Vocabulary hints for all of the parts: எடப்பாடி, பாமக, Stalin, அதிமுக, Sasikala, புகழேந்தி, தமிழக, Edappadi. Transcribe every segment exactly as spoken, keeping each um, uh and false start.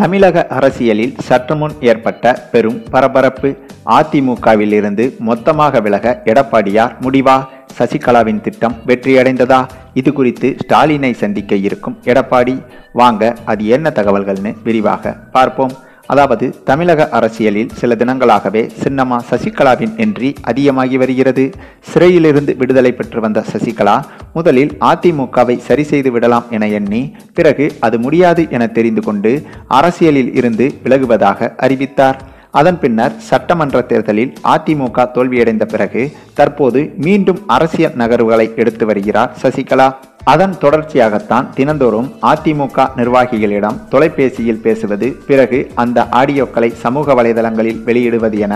தமிழக அரசியலில் சற்றுமுன் ஏற்பட்ட பெரும் பரபரப்பு. அதிமுகவிலிருந்து மொத்தமாக விலக எடப்பாடியார் முடிவா? சசிகலாவின் திட்டம் வெற்றியடைந்ததா? இது குறித்து ஸ்டாலினை சந்திக்க இருக்கும் எடப்பாடி. வாங்க, அது என்ன தகவல்கள்னு விரிவாக பார்ப்போம். அதாவது, தமிழக அரசியலில் சில தினங்களாகவே சின்னம்மா சசிகலாவின் என்றி அதிகமாகி வருகிறது. சிறையிலிருந்து விடுதலை பெற்று வந்த சசிகலா முதலில் அதிமுகவை சரி செய்து விடலாம் என எண்ணி, பிறகு அது முடியாது என தெரிந்து கொண்டு அரசியலில் இருந்து விலகுவதாக அறிவித்தார். அதன் பின்னர் சட்டமன்ற தேர்தலில் அதிமுக தோல்வியடைந்த பிறகு தற்போது மீண்டும் அரசியல் நகர்வுகளை எடுத்து வருகிறார் சசிகலா. அதன் தொடர்ச்சியாகத்தான் தினந்தோறும் அதிமுக நிர்வாகிகளிடம் தொலைபேசியில் பேசுவது, பிறகு அந்த ஆடியோக்களை சமூக வலைதளங்களில் வெளியிடுவது என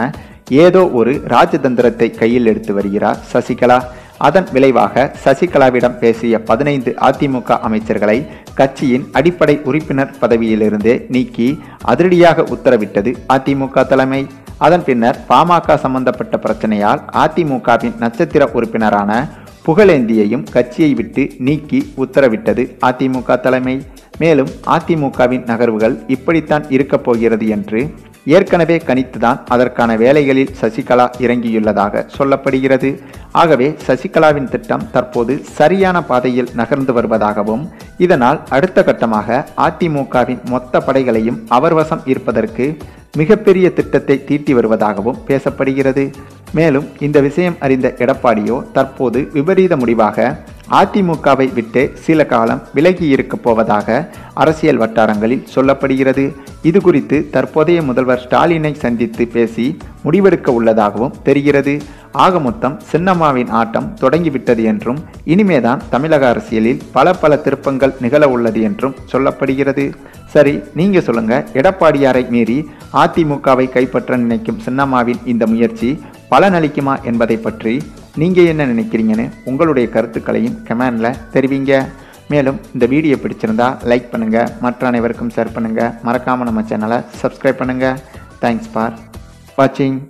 ஏதோ ஒரு ராஜதந்திரத்தை கையில் எடுத்து வருகிறார் சசிகலா. அதன் விளைவாக சசிகலாவிடம் பேசிய பதினைந்து அதிமுக அமைச்சர்களை கட்சியின் அடிப்படை உறுப்பினர் பதவியிலிருந்தே நீக்கி அதிரடியாக உத்தரவிட்டது அதிமுக தலைமை. அதன் பின்னர் பாமக சம்பந்தப்பட்ட பிரச்சனையால் அதிமுகவின் நட்சத்திர உறுப்பினரான புகழேந்தியையும் கட்சியை விட்டு நீக்கி உத்தரவிட்டது அதிமுக தலைமை. மேலும் அதிமுகவின் நகர்வுகள் இப்படித்தான் இருக்கப் போகிறது என்று ஏற்கனவே கணித்துதான் அதற்கான வேலைகளில் சசிகலா இறங்கியுள்ளதாக சொல்லப்படுகிறது. ஆகவே சசிகலாவின் திட்டம் தற்போது சரியான பாதையில் நகர்ந்து வருவதாகவும், இதனால் அடுத்த கட்டமாக அதிமுகவின் மொத்த படைகளையும் அவர் வசம் இருப்பதற்கு மிகப்பெரிய திட்டத்தை தீட்டி வருவதாகவும் பேசப்படுகிறது. மேலும் இந்த விஷயம் அறிந்த எடப்பாடியோ தற்போது விபரீத முடிவாக அதிமுகவை விட்டு சில காலம் விலகி இருக்கப் போவதாக அரசியல் வட்டாரங்களில் சொல்லப்படுகிறது. இது குறித்து தற்போதைய முதல்வர் ஸ்டாலினை சந்தித்து பேசி முடிவெடுக்க உள்ளதாகவும் தெரிகிறது. ஆக மொத்தம் சின்னம்மாவின் ஆட்டம் தொடங்கிவிட்டது என்றும், இனிமேதான் தமிழக அரசியலில் பல பல திருப்பங்கள் நிகழ உள்ளது என்றும் சொல்லப்படுகிறது. சரி, நீங்க சொல்லுங்க, எடப்பாடியாரை மீறி அதிமுகவை கைப்பற்ற நினைக்கும் சின்னம்மாவின் இந்த முயற்சி பலனளிக்குமா என்பதை பற்றி நீங்கள் என்ன நினைக்கிறீங்கன்னு உங்களுடைய கருத்துக்களையும் கமெண்டில் தெரிவிங்க. மேலும் இந்த வீடியோ பிடிச்சிருந்தா லைக் பண்ணுங்கள், மற்ற அனைவருக்கும் ஷேர் பண்ணுங்கள், மறக்காமல் நம்ம சேனலை சப்ஸ்கிரைப் பண்ணுங்கள். தேங்க்ஸ் ஃபார் வாட்சிங்.